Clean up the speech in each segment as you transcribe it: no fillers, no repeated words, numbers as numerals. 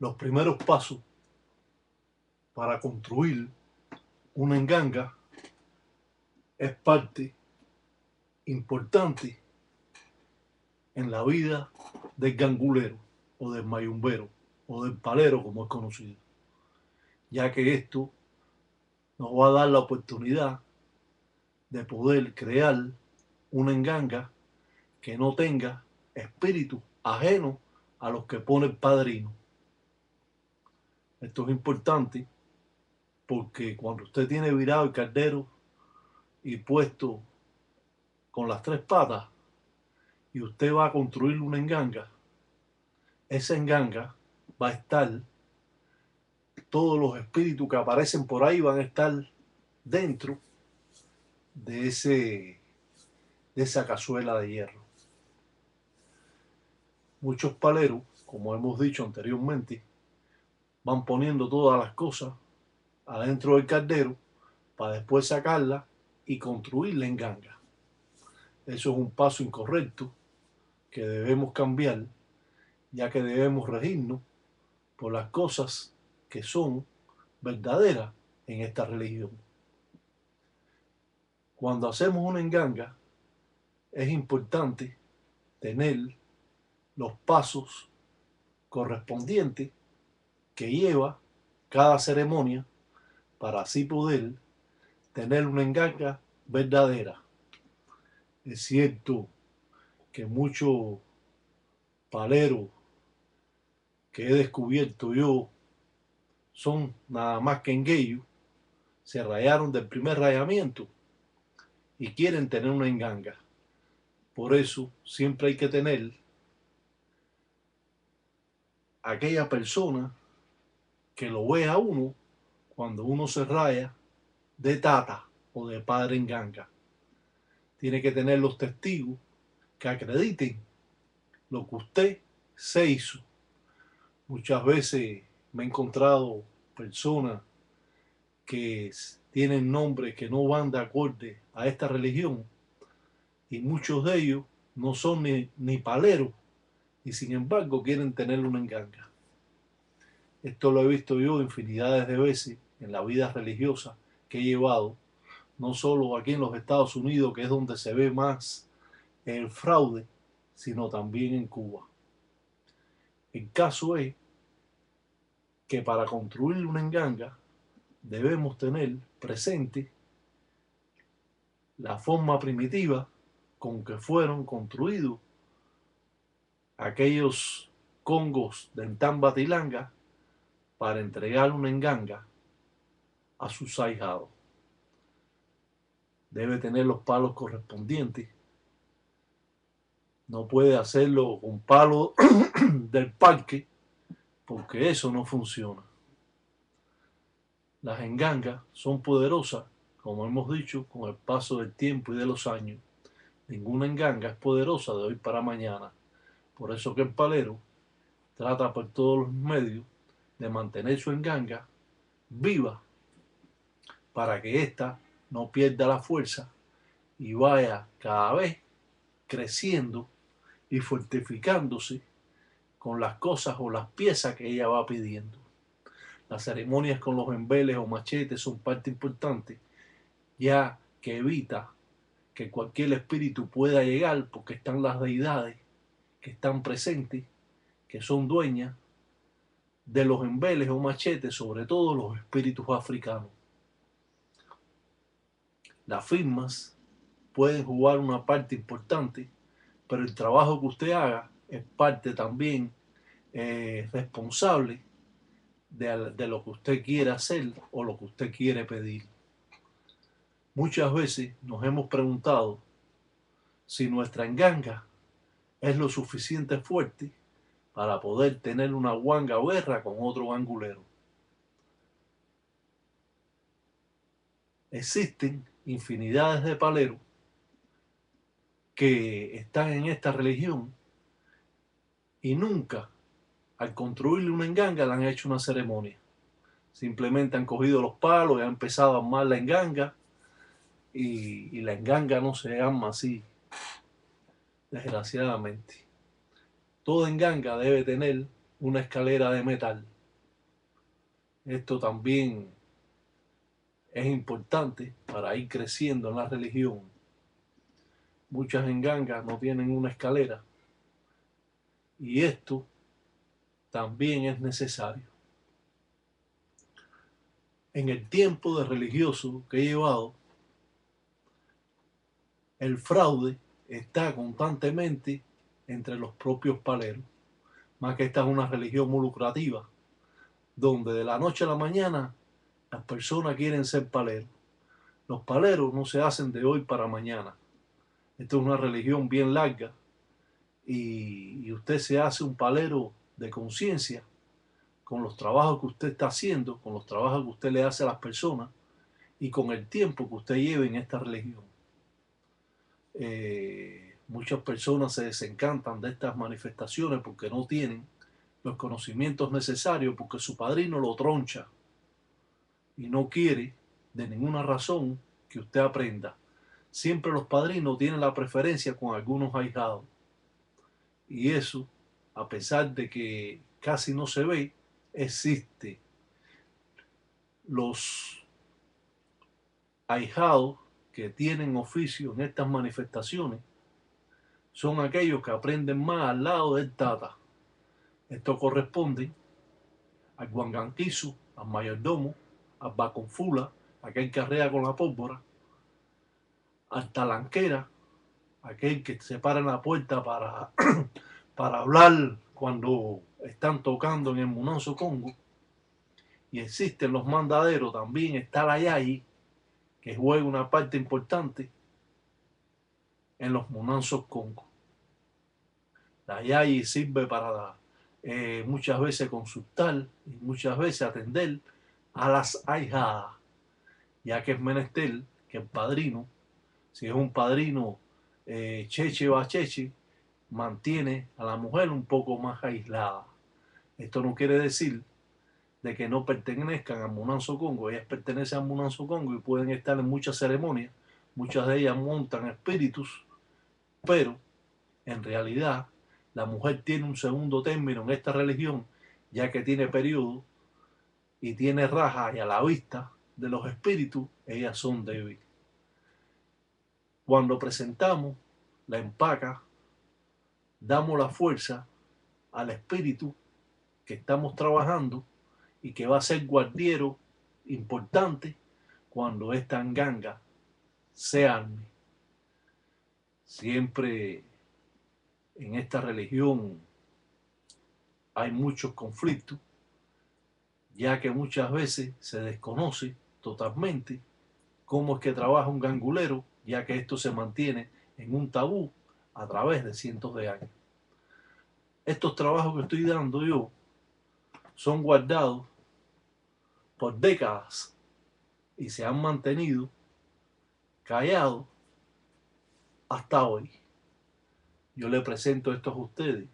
los primeros pasos para construir una Nganga es parte importante en la vida del gangulero o del mayombero o del palero, como es conocido, ya que esto nos va a dar la oportunidad de poder crear una Nganga que no tenga espíritu ajeno a los que pone el padrino. Esto es importante porque cuando usted tiene virado el caldero y puesto con las tres patas y usted va a construir una Nganga, esa Nganga va a estar, todos los espíritus que aparecen por ahí van a estar dentro de esa cazuela de hierro. Muchos paleros, como hemos dicho anteriormente, van poniendo todas las cosas adentro del caldero para después sacarla y construirla en Nganga. Eso es un paso incorrecto que debemos cambiar, ya que debemos regirnos por las cosas que son verdaderas en esta religión. Cuando hacemos una Nganga, es importante tener los pasos correspondientes que lleva cada ceremonia para así poder tener una Nganga verdadera. Es cierto que muchos paleros que he descubierto yo son nada más que engueyos, se rayaron del primer rayamiento y quieren tener una Nganga. Por eso siempre hay que tener aquella persona que lo vea a uno cuando uno se raya de tata o de padre Nganga. Tiene que tener los testigos que acrediten lo que usted se hizo. Muchas veces me he encontrado personas que tienen nombres que no van de acorde a esta religión y muchos de ellos no son ni paleros y sin embargo quieren tener una Nganga. Esto lo he visto yo infinidades de veces en la vida religiosa que he llevado, no solo aquí en los Estados Unidos, que es donde se ve más el fraude, sino también en Cuba. El caso es que para construir una Nganga debemos tener presente la forma primitiva con que fueron construidos aquellos congos de Ntambe Atilanga para entregar una Nganga a sus ahijados. Debe tener los palos correspondientes. No puede hacerlo con palo del parque porque eso no funciona. Las Ngangas son poderosas, como hemos dicho, con el paso del tiempo y de los años. Ninguna Nganga es poderosa de hoy para mañana. Por eso que el palero trata por todos los medios de mantener su Nganga viva para que ésta no pierda la fuerza y vaya cada vez creciendo y fortificándose con las cosas o las piezas que ella va pidiendo. Las ceremonias con los embeles o machetes son parte importante, ya que evita que cualquier espíritu pueda llegar, porque están las deidades que están presentes, que son dueñas de los embeles o machetes, sobre todo los espíritus africanos. Las firmas pueden jugar una parte importante, pero el trabajo que usted haga es parte también responsable de lo que usted quiere hacer o lo que usted quiere pedir. Muchas veces nos hemos preguntado si nuestra Nganga es lo suficiente fuerte para poder tener una guanga o guerra con otro gangulero. Existen infinidades de paleros que están en esta religión y nunca, al construirle una Nganga, le han hecho una ceremonia. Simplemente han cogido los palos y han empezado a armar la Nganga y la Nganga no se arma así, desgraciadamente. Toda Nganga debe tener una escalera de metal. Esto también es importante para ir creciendo en la religión. Muchas ngangas no tienen una escalera y esto también es necesario. En el tiempo de religioso que he llevado, el fraude está constantemente entre los propios paleros, más que esta es una religión muy lucrativa, donde de la noche a la mañana las personas quieren ser paleros. Los paleros no se hacen de hoy para mañana. Esta es una religión bien larga y usted se hace un palero de conciencia con los trabajos que usted está haciendo, con los trabajos que usted le hace a las personas y con el tiempo que usted lleve en esta religión. Muchas personas se desencantan de estas manifestaciones porque no tienen los conocimientos necesarios, porque su padrino lo troncha y no quiere de ninguna razón que usted aprenda. Siempre los padrinos tienen la preferencia con algunos ahijados. Y eso, a pesar de que casi no se ve, existe. Los ahijados que tienen oficio en estas manifestaciones son aquellos que aprenden más al lado del tata. Esto corresponde al guanganquizo, al mayordomo, al baconfula, aquel que arrea con la pólvora, al talanquera, aquel que se para en la puerta para hablar cuando están tocando en el Munanzo Congo. Y existen los mandaderos, también está la yayi, que juega una parte importante en los Munanzos Congo. La yayi sirve para muchas veces consultar y muchas veces atender a las ahijadas, ya que es menester que el padrino, si es un padrino cheche o acheche, mantiene a la mujer un poco más aislada. Esto no quiere decir de que no pertenezcan a Munanzo Congo. Ellas pertenecen a Munanzo Congo y pueden estar en muchas ceremonias. Muchas de ellas montan espíritus, pero en realidad la mujer tiene un segundo término en esta religión, ya que tiene periodo y tiene raja, y a la vista de los espíritus ellas son débiles. Cuando presentamos la empaca, damos la fuerza al espíritu que estamos trabajando y que va a ser guardiero importante cuando esta nganga se arme. Siempre en esta religión hay muchos conflictos, ya que muchas veces se desconoce totalmente cómo es que trabaja un gangulero, ya que esto se mantiene en un tabú a través de cientos de años. Estos trabajos que estoy dando yo son guardados por décadas y se han mantenido callados hasta hoy. Yo les presento esto a ustedes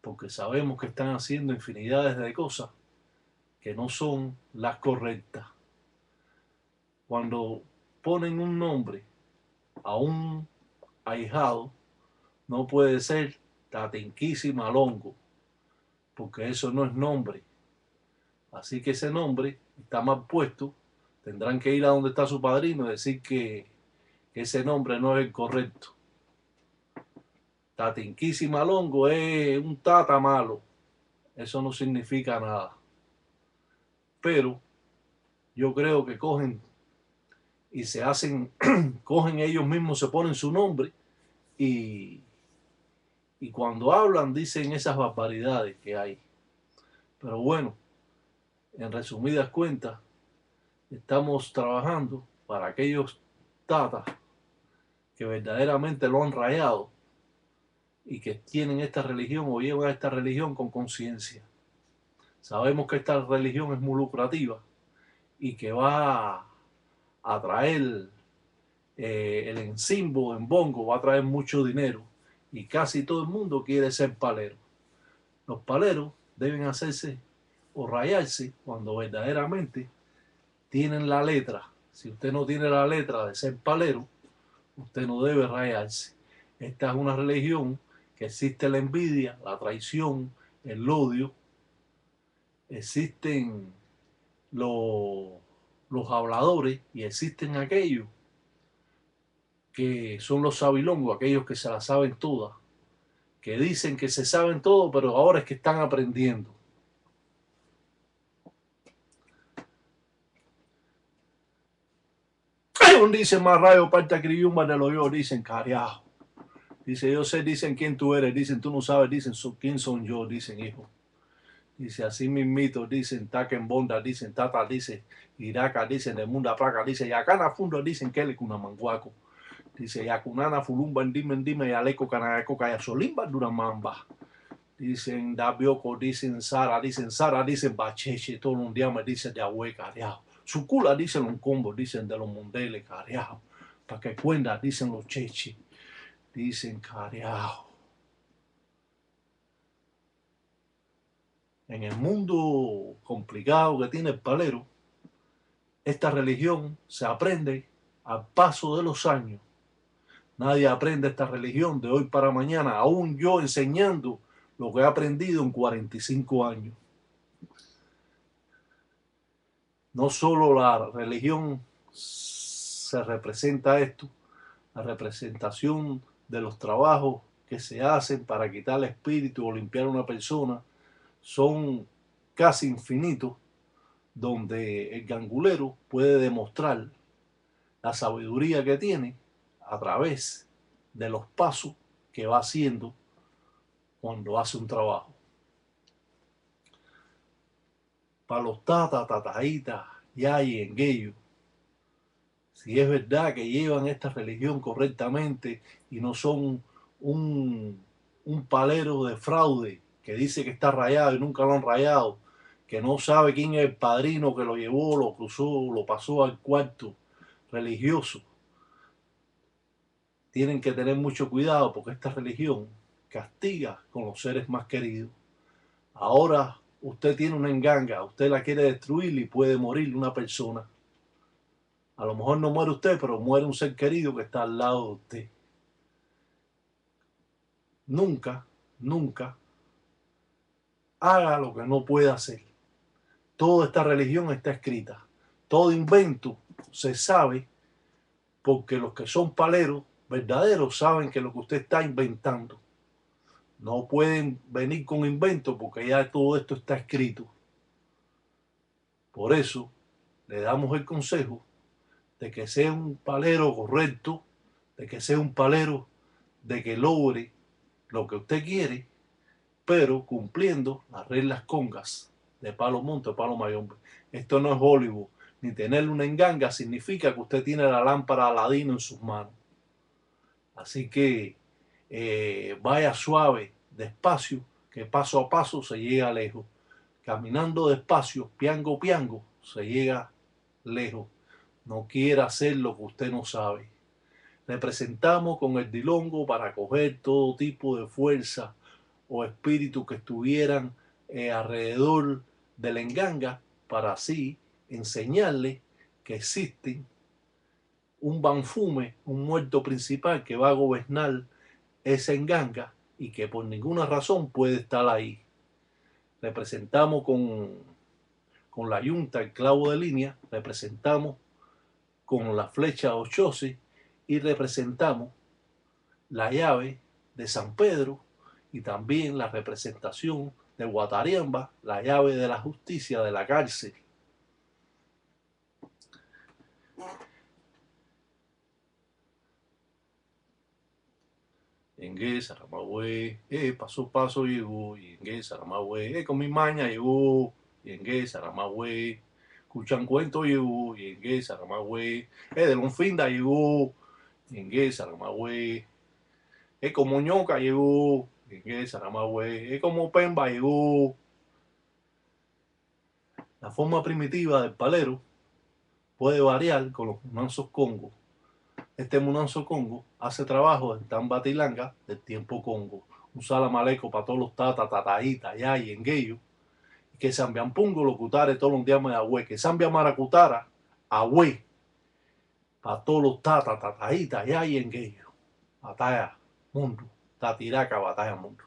porque sabemos que están haciendo infinidades de cosas que no son las correctas. Cuando ponen un nombre a un ahijado, no puede ser Tatinquísima Longo, porque eso no es nombre. Así que ese nombre está mal puesto. Tendrán que ir a donde está su padrino y decir que ese nombre no es el correcto. Tatinquísima Longo es un tata malo. Eso no significa nada. Pero yo creo que cogen y se hacen, cogen ellos mismos, se ponen su nombre y cuando hablan dicen esas barbaridades que hay. Pero bueno, en resumidas cuentas, estamos trabajando para aquellos tatas que verdaderamente lo han rayado y que tienen esta religión o llevan a esta religión con conciencia. Sabemos que esta religión es muy lucrativa y que va a traer el encimbo en bongo, va a traer mucho dinero y casi todo el mundo quiere ser palero. Los paleros deben hacerse o rayarse cuando verdaderamente tienen la letra. Si usted no tiene la letra de ser palero, usted no debe rayarse. Esta es una religión que existe la envidia, la traición, el odio existen los habladores y existen aquellos que son los sabilongos, aquellos que se las saben todas, que dicen que se saben todo, pero ahora es que están aprendiendo. Dicen más rayo, parta criumba de lo yo, dicen cariajo. Dice, yo sé, dicen quién tú eres, dicen tú no sabes, dicen quién son yo, dicen hijo. Dice, así mismito, dicen taquen bonda, dicen tata, dicen iraca, dicen el mundo placa, dice yacana fundo, dicen que le cunamanguaco. Dice, yacunana fulumba, dime, yaleco, canayaco, cayasolimba, duramamba. Dicen dabioco, dicen sara, dicen bacheche, todo un día me dice de abue, cariajo. Su cula dicen los combos, dicen de los mondeles, cariajo. Para que cuenta, dicen los chechi, dicen cariajo. En el mundo complicado que tiene el palero, esta religión se aprende al paso de los años. Nadie aprende esta religión de hoy para mañana, aún yo enseñando lo que he aprendido en 45 años. No solo la religión se representa esto, la representación de los trabajos que se hacen para quitar el espíritu o limpiar a una persona son casi infinitos, donde el gangulero puede demostrar la sabiduría que tiene a través de los pasos que va haciendo cuando hace un trabajo. Los tata, tataitas, yay, engueyo. Si es verdad que llevan esta religión correctamente y no son un palero de fraude que dice que está rayado y nunca lo han rayado, que no sabe quién es el padrino que lo llevó, lo cruzó, lo pasó al cuarto religioso. Tienen que tener mucho cuidado porque esta religión castiga con los seres más queridos. Ahora, usted tiene una nganga, usted la quiere destruir y puede morir una persona. A lo mejor no muere usted, pero muere un ser querido que está al lado de usted. Nunca, nunca haga lo que no pueda hacer. Toda esta religión está escrita. Todo invento se sabe porque los que son paleros verdaderos saben que lo que usted está inventando. No pueden venir con invento porque ya todo esto está escrito. Por eso le damos el consejo de que sea un palero correcto, de que sea un palero de que logre lo que usted quiere, pero cumpliendo las reglas congas de Palo Monte, Palo Mayombe. Esto no es Hollywood, ni tener una nganga significa que usted tiene la lámpara Aladino en sus manos. Así que vaya suave, despacio, que paso a paso se llega lejos. Caminando despacio, piango, piango, se llega lejos. No quiera hacer lo que usted no sabe. Representamos con el dilongo para coger todo tipo de fuerza o espíritu que estuvieran alrededor de la nganga para así enseñarle que existe un banfume, un muerto principal que va a gobernar esa nganga y que por ninguna razón puede estar ahí. Representamos con la yunta, el clavo de línea, representamos con la flecha Ochozi y representamos la llave de San Pedro y también la representación de Guatariamba, la llave de la justicia de la cárcel. Yengue, Saramahue, paso a paso llegó, Yengue, Saramahue, con mi maña llegó, Yengue, Saramahue, escuchan cuento llegó, Yengue, Saramahue, de Lonfinda llegó, Yengue, Saramahue, como Ñoca llegó, Yengue, Saramahue, como Pemba llegó. La forma primitiva del palero puede variar con los mansos congos. Este munanzo congo hace trabajo en Ntambe Atilanga del tiempo congo. Un salamaleco para todos los tata, tataíta, ya y engueyo. Que zambiampungo locutare todos los días me agüe. Que zambia maracutara, agüe. Para todos los tata, tataíta, ya y engueyo. Batalla, mundo. Tatiraca, batalla, mundo.